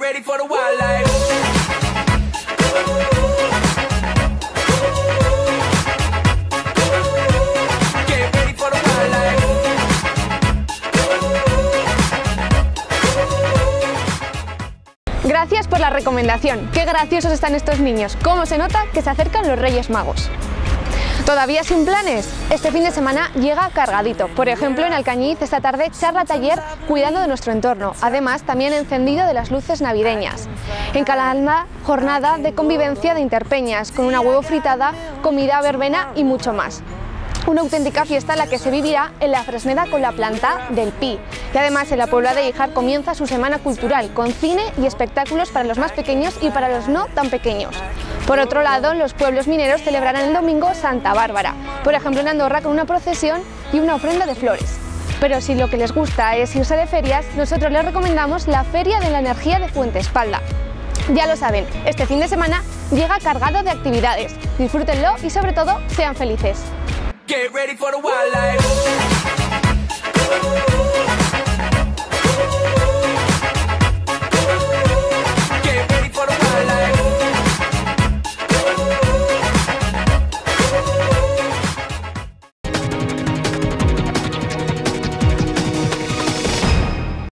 ready for the wildlife. Gracias por la recomendación. Qué graciosos están estos niños. Cómo se nota que se acercan los Reyes Magos. ¿Todavía sin planes? Este fin de semana llega cargadito. Por ejemplo, en Alcañiz esta tarde charla taller cuidando de nuestro entorno. Además, también encendido de las luces navideñas. En Calanda, jornada de convivencia de interpeñas, con una huevo fritada, comida verbena y mucho más. Una auténtica fiesta la que se vivirá en la Fresneda con la planta del Pi. Y además en la Puebla de Híjar comienza su semana cultural con cine y espectáculos para los más pequeños y para los no tan pequeños. Por otro lado, los pueblos mineros celebrarán el domingo Santa Bárbara, por ejemplo en Andorra con una procesión y una ofrenda de flores. Pero si lo que les gusta es irse de ferias, nosotros les recomendamos la Feria de la Energía de Fuentespalda. Ya lo saben, este fin de semana llega cargado de actividades. Disfrútenlo y sobre todo sean felices. Get ready for the wildlife.